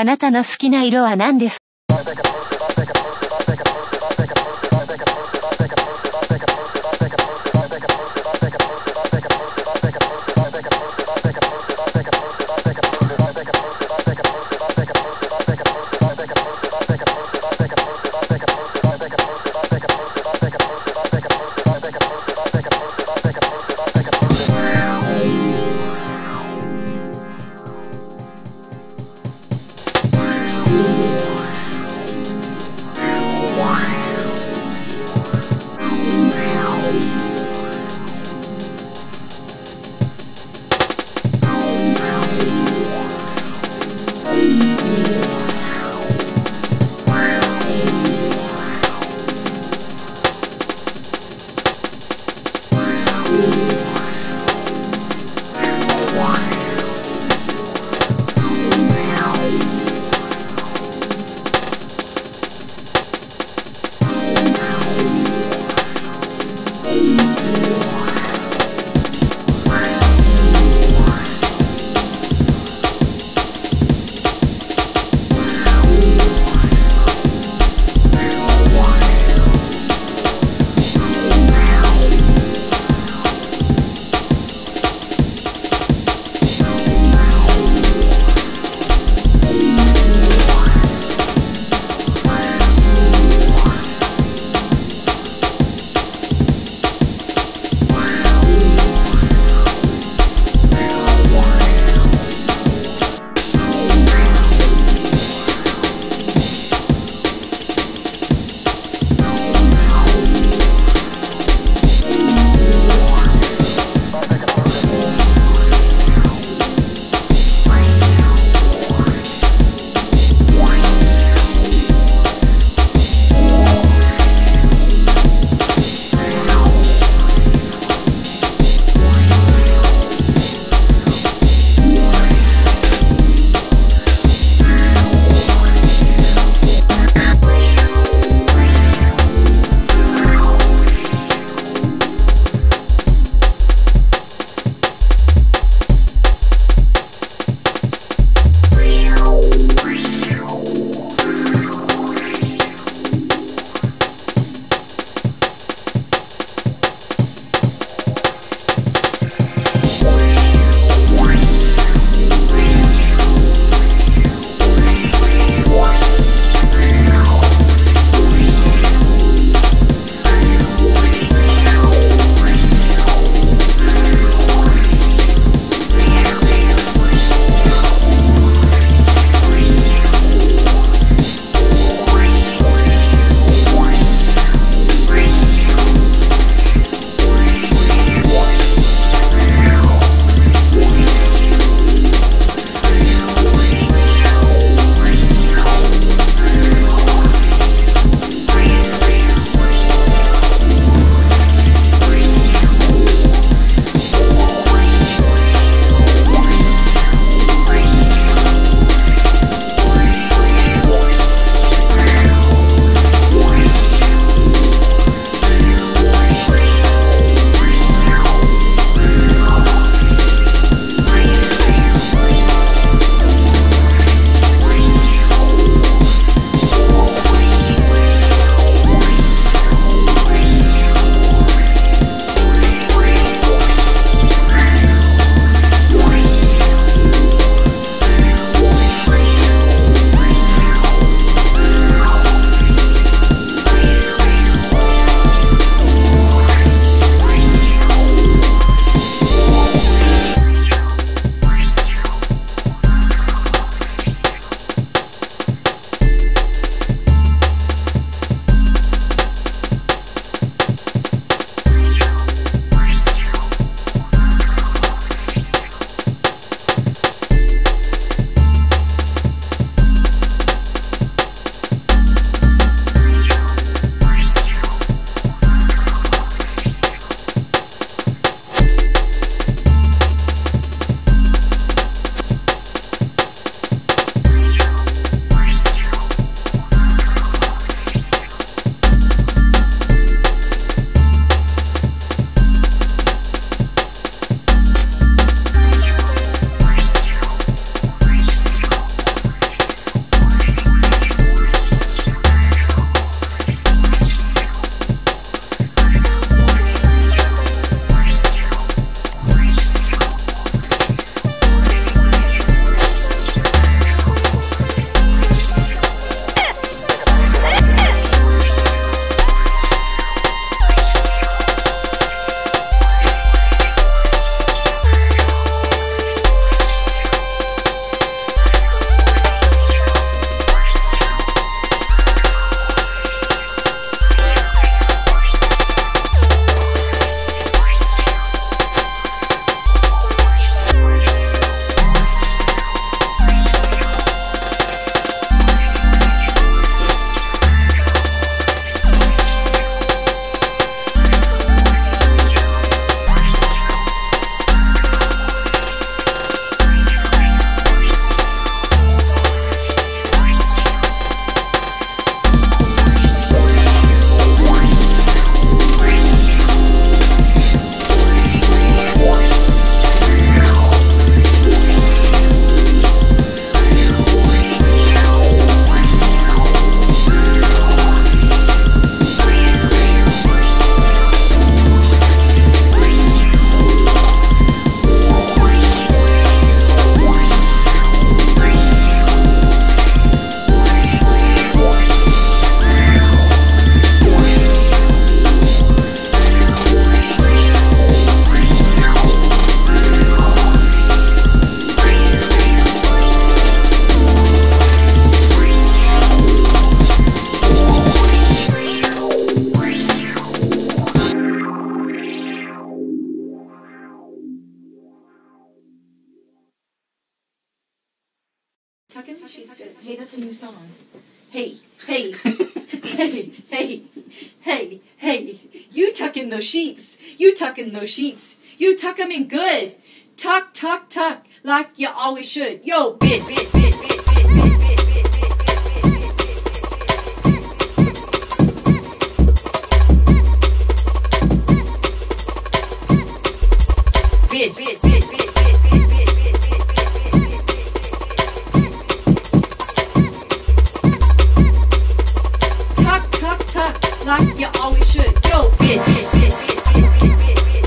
あなたの好きな色は何ですか？ Hey, that's a new song. Hey, hey, hey, hey, hey, hey. You tuck in those sheets. You tuck in those sheets. You tuck them in good. Tuck, tuck, tuck, like you always should. Yo, bitch, bitch, bitch, bitch. Bitch, bitch, bitch, bitch, bitch, bitch, bitch, bitch. Tuck, tuck, tuck, like you always should. Yo, bitch, bitch, bitch, bitch, bitch, bitch, bitch, bitch, bitch, bitch.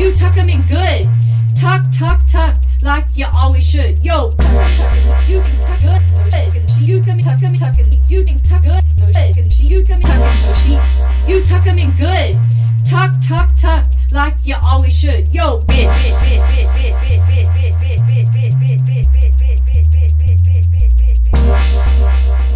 You tuck them in good. Tuck, tuck, tuck, like you always should. Yo, you can tuck good. You can tuck them, tuck them. You can tuck good. You can tuck no sheets. You tuck them in good. Tuck, tuck, tuck, like you always should. Yo, bitch, bitch, bitch, bitch, bitch, bitch, bitch, bitch, bitch, bitch, bitch, bitch, bitch, bitch, bitch, bitch, bitch, bitch,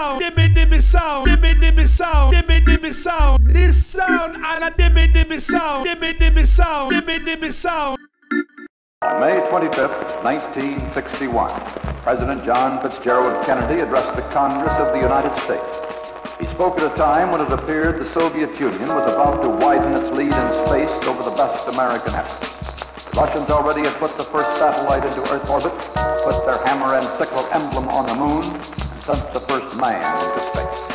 sound, dibby sound, dibby sound, dibby sound. This sound and a dibby sound, dibby sound, dibby sound. May 25th, 1961, President John Fitzgerald Kennedy addressed the Congress of the United States. He spoke at a time when it appeared the Soviet Union was about to widen its lead in space over the best American effort. The Russians already had put the first satellite into Earth orbit, put their hammer and sickle emblem on the moon, and sent the first man into space.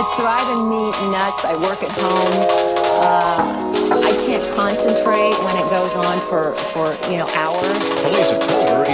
It's driving me nuts. I work at home. I can't concentrate when it goes on for you know, hours. Police have told her it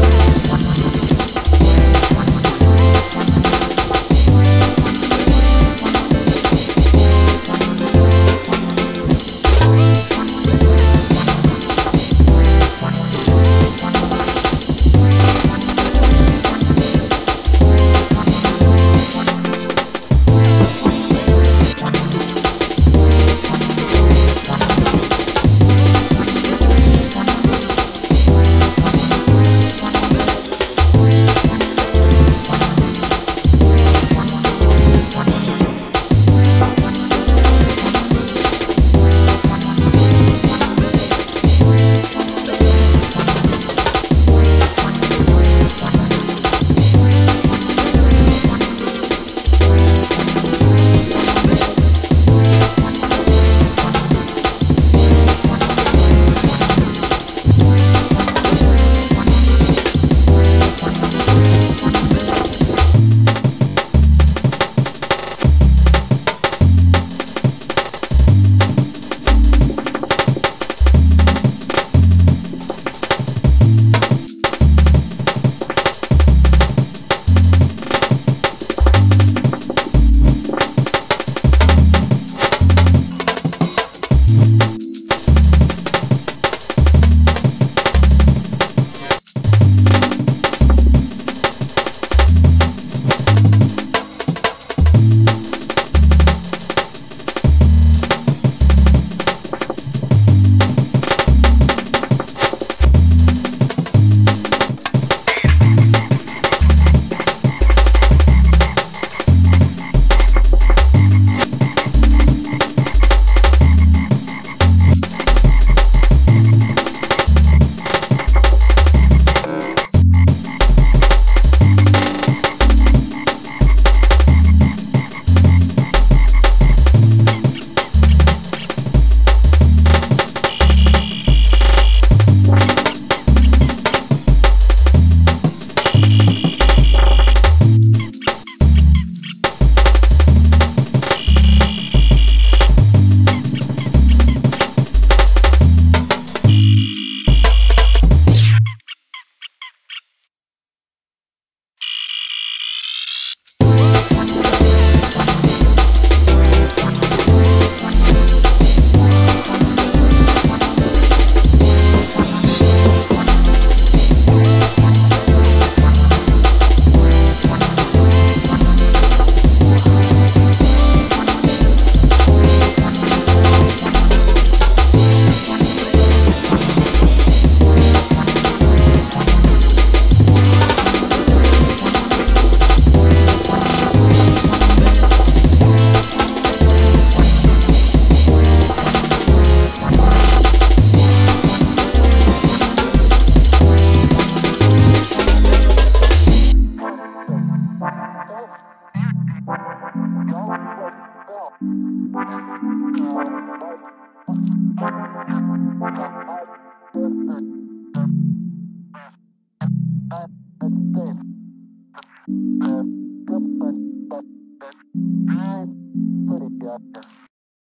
is.